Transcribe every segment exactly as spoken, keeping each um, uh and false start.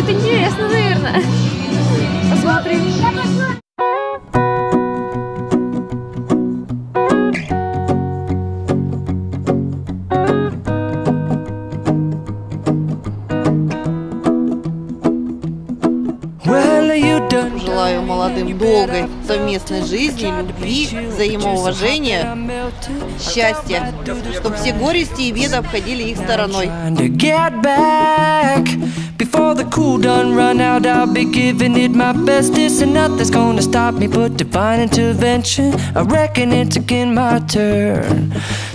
будет интересно, наверное. Посмотрим. Желаю молодым долгой совместной жизни, любви, взаимоуважения, счастья, чтобы все горести и беды обходили их стороной. Before the cool done run out, I'll be giving it my best. This and nothing's gonna stop me but divine intervention. I reckon it's again my turn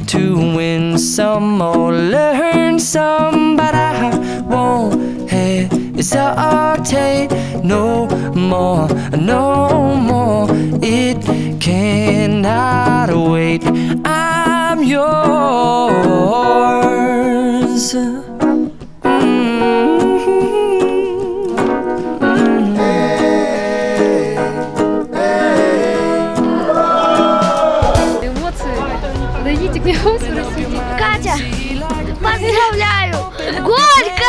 to win some or learn some, but I won't hesitate no more, no more. It cannot wait. I'm yours. Катя, поздравляю! Горько!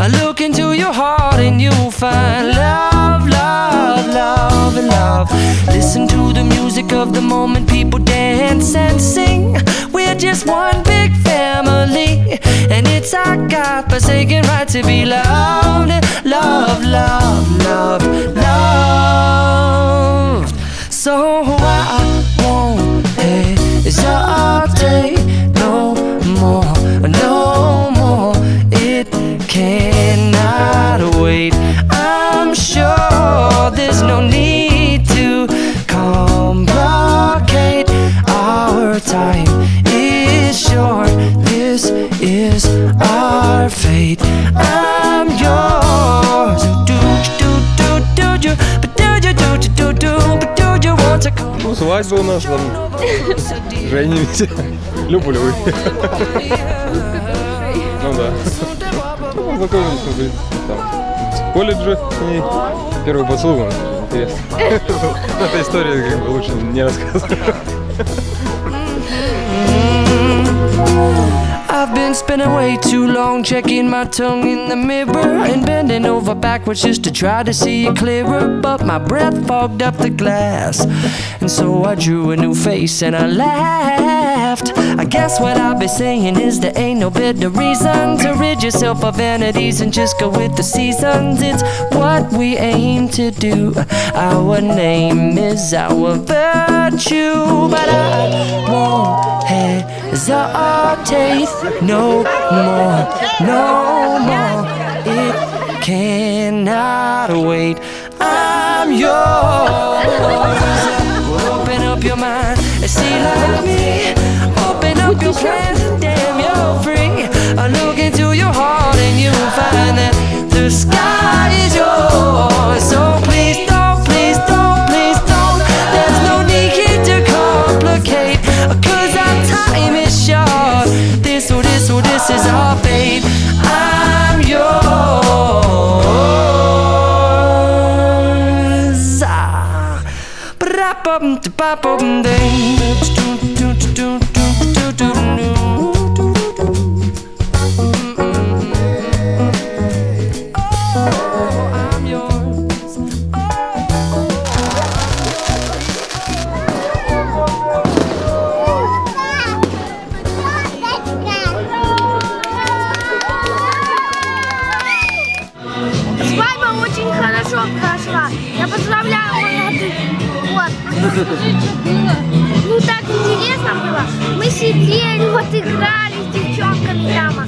I look into your heart and you'll find love, love, love, love. Listen to the music of the moment, people dance and sing. We're just one big family, and it's our God-forsaken right to be loved, loved, loved, loved, loved. So I won't hesitate no more, no more. It cannot wait. I'm sure there's no need to complicate. Our time is short. This is our fate. I'm yours. Do do do do do do do do do do. Ну, свадьба у нас там, женимся, люблю. Ну да, ну, знакомились мы, блин, там, в колледже с ней, первый поцелуй, интересно. Эта история как бы лучше не рассказывать. I've been spending way too long checking my tongue in the mirror and bending over backwards just to try to see it clearer, but my breath fogged up the glass, and so I drew a new face and I laughed. I guess what I'll be saying is there ain't no better reason to rid yourself of vanities and just go with the seasons. It's what we aim to do. Our name is our virtue, but I won't hesitate. No more, no more, it cannot wait. I'm yours. Open up your mind and see like me. Open up your plans and damn you're free. I look into your heart and you'll find that the sky is yours. So please don't, please don't, please don't. There's no need to complicate, cause our time is short. This, oh this, oh this is our fate. I'm yours. Ну так интересно было. Мы сидели, вот играли с девчонками прямо.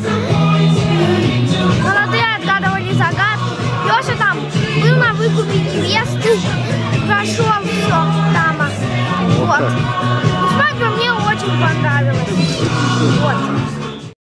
Молодые отгадывали загадки. Леша там был на выкупе невесты. Прошел все прямо. Вот. Спать мне очень понравилось.